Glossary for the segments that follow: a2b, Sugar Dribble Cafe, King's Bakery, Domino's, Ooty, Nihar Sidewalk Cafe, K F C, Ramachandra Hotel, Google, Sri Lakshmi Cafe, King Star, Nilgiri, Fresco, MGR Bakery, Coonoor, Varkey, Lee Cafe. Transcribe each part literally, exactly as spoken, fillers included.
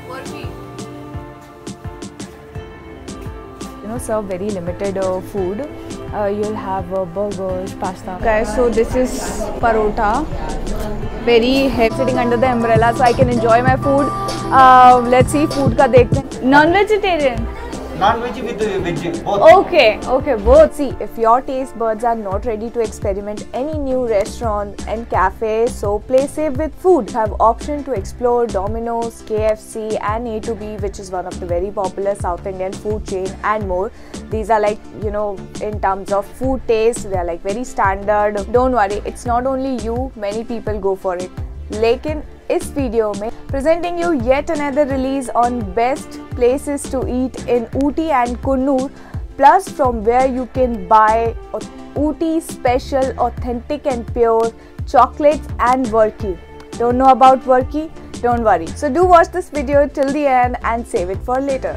have Varkey. You know, serve very limited uh, food. Uh, you'll have uh, burgers, pasta. Guys, okay, so this is parotha. Very heavy, sitting under the umbrella, so I can enjoy my food. Uh, let's see food ka dekhte. Non-vegetarian. Non-veggie with veggie, both. Okay, okay, both. See, if your taste buds are not ready to experiment any new restaurant and cafe, so play safe with food. You have option to explore Domino's, K F C and A to B, which is one of the very popular South Indian food chain and more. These are like, you know, in terms of food taste, they are like very standard. Don't worry, it's not only you, many people go for it. Lekin इस video में presenting you yet another release on best places to eat in Ooty and Coonoor, plus from where you can buy Ooty special, authentic and pure chocolates and Varkey. Don't know about Varkey? Don't worry. So do watch this video till the end and save it for later.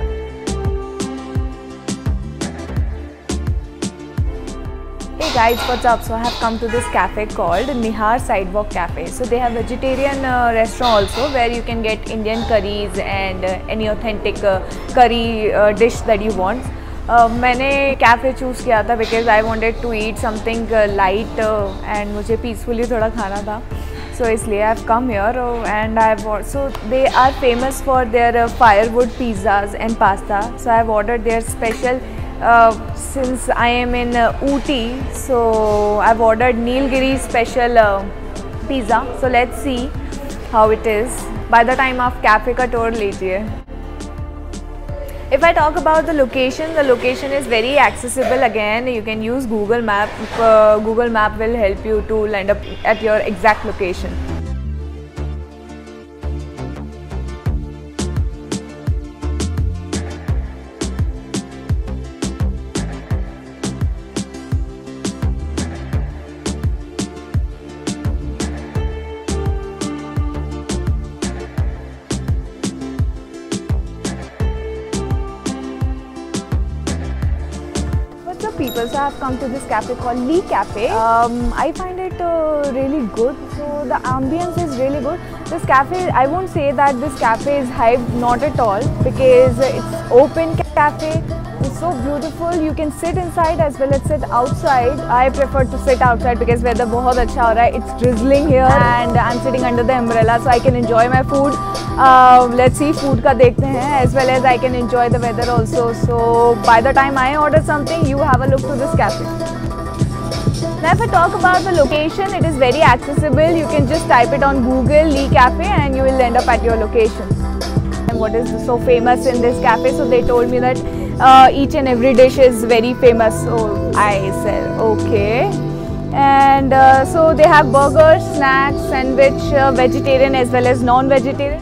Hey guys, what's up? So I have come to this cafe called Nihar Sidewalk Cafe. So they have vegetarian uh, restaurant also, where you can get Indian curries and uh, any authentic uh, curry uh, dish that you want. मैंने cafe choose किया था because I wanted to eat something uh, light uh, and मुझे peacefully थोड़ा खाना था. So इसलिए I have come here uh, and I have also, they are famous for their uh, firewood pizzas and pasta. So I have ordered their special. Uh, since I am in uh, Ooty, so I've ordered Nilgiri special uh, pizza. So let's see how it is. By the time aap cafe ka tour lijiye. If I talk about the location, the location is very accessible. Again, you can use Google Map. Uh, Google Map will help you to land up at your exact location. People, so I have come to this cafe called Lee Cafe. Um, I find it uh, really good. So the ambience is really good. This cafe, I won't say that this cafe is hyped, not at all, because it's open cafe. It's so beautiful. You can sit inside as well as sit outside. I prefer to sit outside because weather bahut acha ho raha hai. It's drizzling here, and I'm sitting under the umbrella, so I can enjoy my food. Uh, let's see food ka dekhte hain, as well as I can enjoy the weather also. So by the time I order something, you have a look to this cafe. Now if I talk about the location, it is very accessible. You can just type it on Google, Lee Cafe, and you will end up at your location. And what is so famous in this cafe? So they told me that uh, each and every dish is very famous. So I said okay. And uh, so they have burgers, snacks, sandwich, uh, vegetarian as well as non-vegetarian.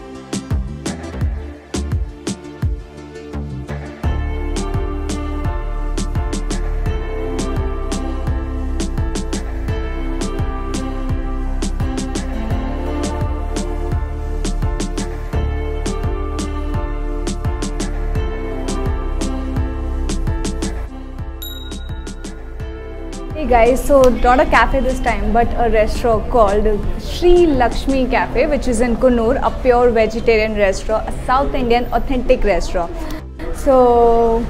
Hey guys, so not a cafe this time, but a restaurant called Sri Lakshmi Cafe, which is in Coonoor, a pure vegetarian restaurant, a South Indian authentic restaurant. So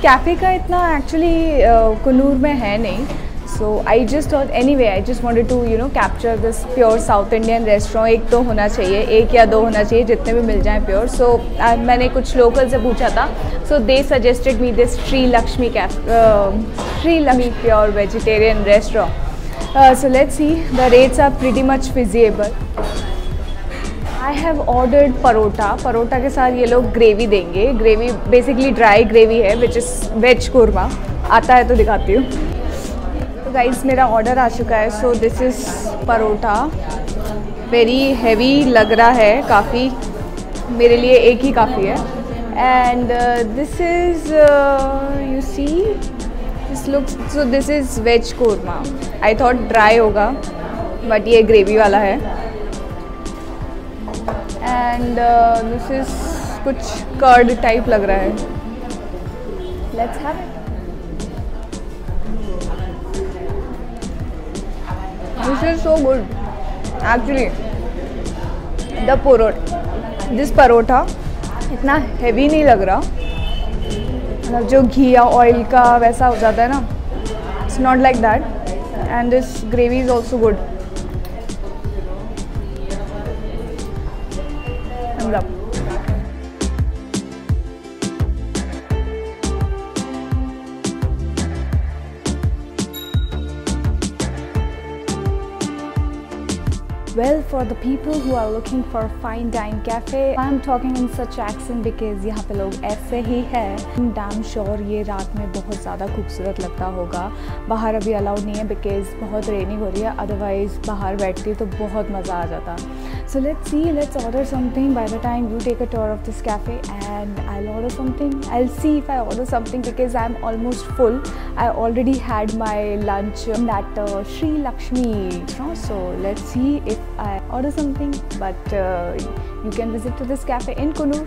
cafe ka itna actually uh, Coonoor mein hai nahi. So I just thought, anyway, I just wanted to, you know, capture this pure South Indian restaurant. एक तो होना चाहिए, एक या दो होना चाहिए, जितने भी मिल जाएं pure. So I, मैंने कुछ local से पूछा था, so they suggested me this Sri Lakshmi Cafe, uh, Sri Lakshmi pure vegetarian restaurant. Uh, so let's see, the rates are pretty much feasible. I have ordered parotha. Parotha के साथ ये लोग gravy देंगे. Gravy basically dry gravy है, which is veg korma. आता है तो दिखाती हूँ. गाइस मेरा ऑर्डर आ चुका है. So this is paratha, very heavy लग रहा है, काफ़ी मेरे लिए एक ही काफ़ी है. And this is you see this looks, so this is veg korma. I thought dry होगा बट ये ग्रेवी वाला है. एंड दिस इज़ कुछ कर्ड टाइप लग रहा है. Let's have it. This is so good. Actually, the parotha, this parotha इतना heavy नहीं लग रहा, मतलब जो घी या oil का वैसा हो जाता है ना, it's not like that, and this gravy is also good. I'm up. Well, for the people who are looking for a fine dine cafe, I am talking in such accent because यहाँ पे लोग ऐसे ही हैं. I'm damn sure ये रात में बहुत ज़्यादा खूबसूरत लगता होगा. बाहर अभी allowed नहीं है because बहुत रेनी हो रही है. Otherwise बाहर बैठती तो बहुत मज़ा आ जाता. So let's see, let's order something. By the time you take a tour of this cafe, and I'll order something. I'll see if I order something because I'm almost full. I already had my lunch at uh, Sri Lakshmi restaurant. So let's see if I order something. But uh, you can visit to this cafe in Coonoor.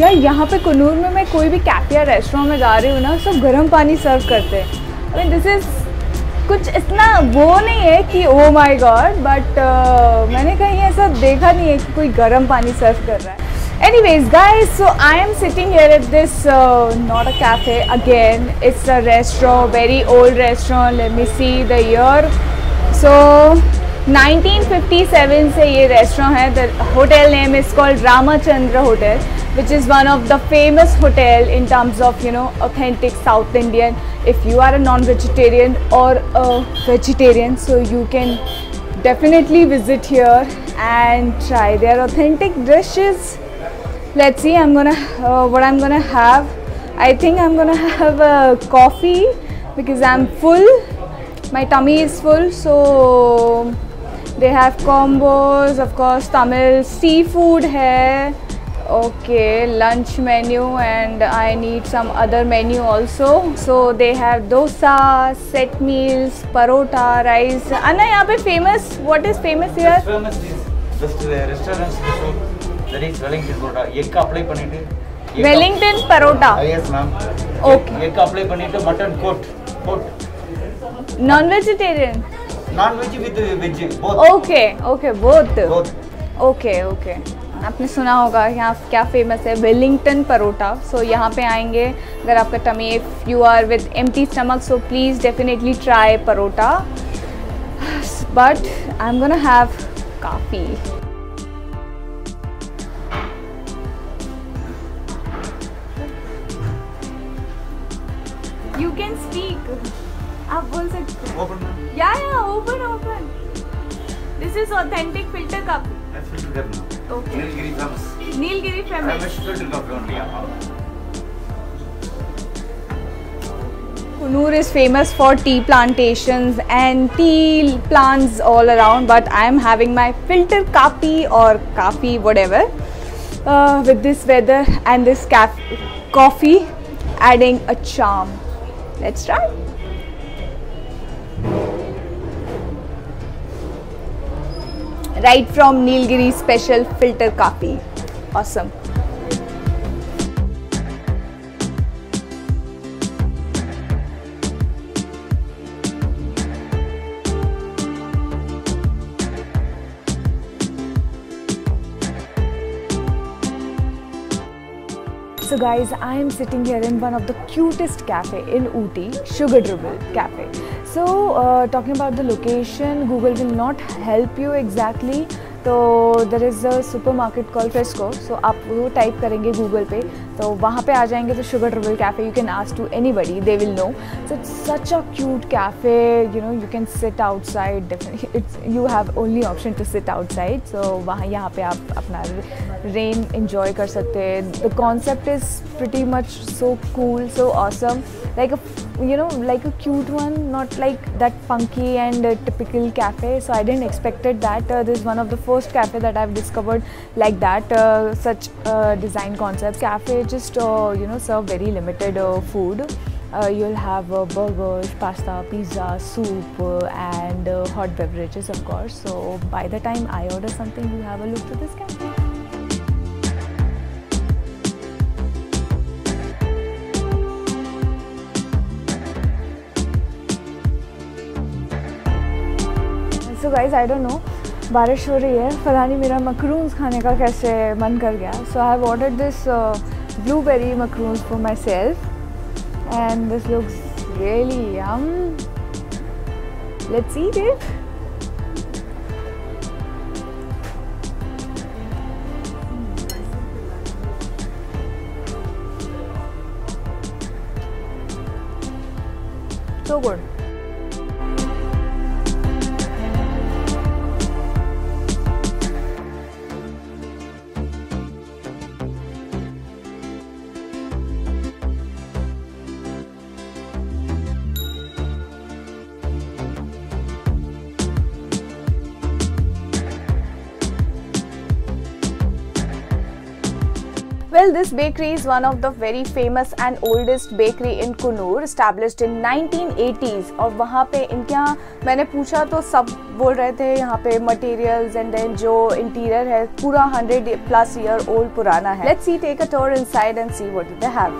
यार यहाँ पे कूनूर में मैं कोई भी cafe या restaurant में जा रही हूँ ना, सब गर्म पानी सर्व करते हैं. आई मीन दिस इज़ कुछ इतना वो नहीं है कि ओ माय गॉड, बट मैंने कहीं ऐसा देखा नहीं है कि कोई गर्म पानी सर्व कर रहा है. Anyways guys, so I am sitting here at this not a cafe again, it's a restaurant, very old restaurant. Let me see the year. So nineteen fifty-seven से ये रेस्टोरेंट है. The hotel name is called Ramachandra hotel, which is one of the famous hotel in terms of, you know, authentic South Indian. If you are a non-vegetarian or a vegetarian, so you can definitely visit here and try their authentic dishes. Let's see, I'm gonna uh, what I'm gonna have. I think I'm gonna have a coffee because I'm full. My tummy is full, so they have combos, of course, Tamil seafood hai. Okay, lunch menu, and I need some other menu also. So they have dosa, set meals, parotha, rice. Anna, यहाँ पे famous, what is famous here? It's famous is just the restaurants, the food. That is Wellington parotha. ये का apply पनी थे. Wellington parotha. Yes, ma'am. Okay. ये का apply पनी थे mutton court, court. Non-vegetarian. Non-veg with veg both. Okay, okay, both. Both. Okay, okay. आपने सुना होगा यहाँ क्या फेमस है, वेलिंगटन परोठा. सो यहाँ पे आएंगे अगर आपका tummy, if you are with empty stomach, so please definitely try paratha. But I am gonna have coffee. You can speak, आप बोल सकते हो. Yeah yeah, open open. This is authentic filter coffee. That's filter coffee. Okay. Nilgiri famous. Nilgiri famous. I wish filter coffee only. Coonoor is famous for tea plantations and tea plants all around. But I am having my filter coffee or coffee, whatever. Uh, with this weather and this coffee, adding a charm. Let's try. Right from Nilgiri special filter coffee. Awesome. So guys, I am sitting here in one of the cutest cafe in Ooty, Sugar Dribble Cafe. So uh, talking about the location, Google will not help you exactly. So there is a supermarket called Fresco. So आप वो type करेंगे Google पे, तो वहाँ पे आ जाएंगे तो Sugar Dribble Cafe. You can ask to anybody, they will know. So it's such a cute cafe. You know, you can sit outside. Definitely, it's you have only option to sit outside. So वहाँ यहाँ पे आप अपना rain enjoy कर सकते हैं. The concept is pretty much so cool, so awesome. Like a, you know, like a cute one, not like that funky and uh, typical cafe. So I didn't expected that. Uh, this is one of the first cafe that I've discovered like that, uh, such uh, design concepts. Cafe just uh, you know serve very limited uh, food. Uh, you'll have uh, burgers, pasta, pizza, soup uh, and uh, hot beverages, of course. So by the time I order something, you have a look to this cafe. So guys, I don't know, बारिश हो रही है, पता नहीं मेरा macaroons खाने का कैसे मन कर गया. So I have ordered this uh, blueberry macaroons for myself, and this looks really yum. Let's eat it. So good. Well, this bakery is one of the very famous and oldest bakery in Coonoor, established in nineteen eighties. और वहाँ पे इनके यहाँ मैंने पूछा तो सब बोल रहे थे यहाँ पे materials and then जो interior है पूरा hundred plus year old पुराना है. Let's see, take a tour inside and see what they have.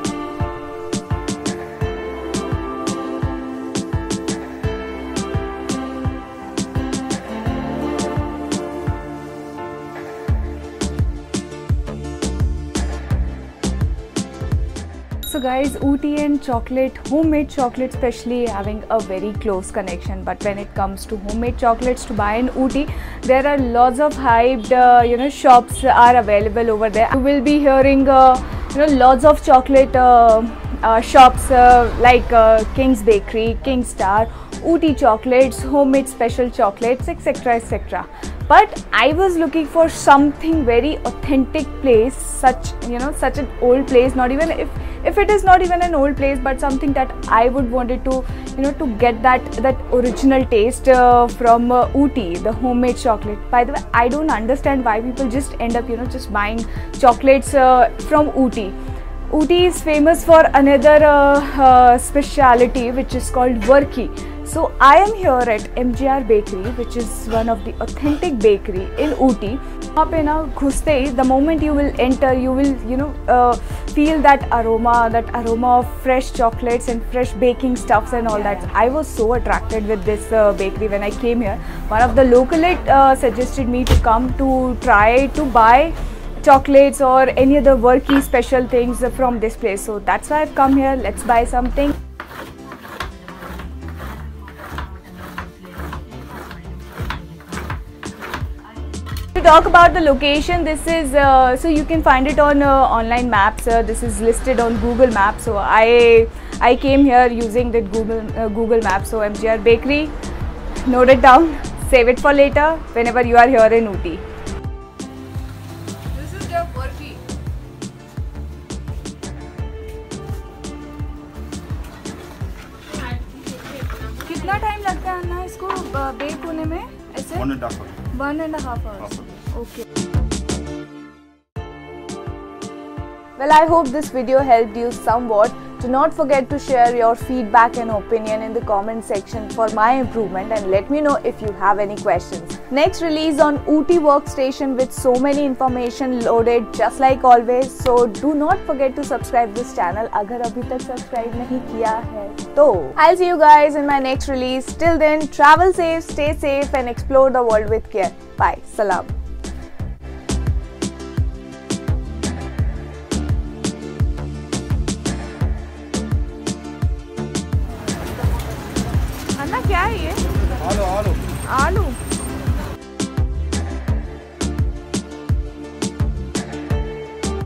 So guys, Ooty and chocolate, homemade chocolate especially, having a very close connection. But when it comes to homemade chocolates to buy in Ooty, there are lots of hyped, uh, you know, shops are available over there. You will be hearing, uh, you know, lots of chocolate uh, uh, shops uh, like uh, King's Bakery, King Star, Ooty chocolates, homemade special chocolates, et cetera, et cetera. But I was looking for something very authentic place, such you know, such an old place. Not even if if it is not even an old place, but something that I would wanted to you know to get that that original taste uh, from uh, Ooty, the homemade chocolate. By the way, I don't understand why people just end up you know just buying chocolates uh, from Ooty. Ooty is famous for another uh, uh, speciality which is called Varkey. So I am here at M G R Bakery, which is one of the authentic bakery in Ooty. वहाँ पे ना घुसते ही, the moment you will enter, you will you know uh, feel that aroma, that aroma of fresh chocolates and fresh baking stuffs and all that. I was so attracted with this uh, bakery when I came here. One of the localite uh, suggested me to come to try to buy chocolates or any other Varkey special things from this place. So that's why I've come here. Let's buy something. To talk about the location, this is uh, so you can find it on uh, online maps. Uh, this is listed on Google Maps, so I I came here using the Google uh, Google Maps. So M G R Bakery, note it down, save it for later whenever you are here in Ooty. This is their Varkey. कितना time लगता है ना इसको bake होने में? One and a half hours. One and a half hours. Okay. Well, I hope this video helped you somewhat. Do not forget to share your feedback and opinion in the comment section for my improvement, and let me know if you have any questions. Next release on Ooty Workstation with so many information loaded just like always. So do not forget to subscribe this channel अगर अभी तक subscribe नहीं किया है तो. I'll see you guys in my next release. Till then, travel safe, stay safe, and explore the world with care. Bye. Salam. क्या है ये? आलू आलू आलू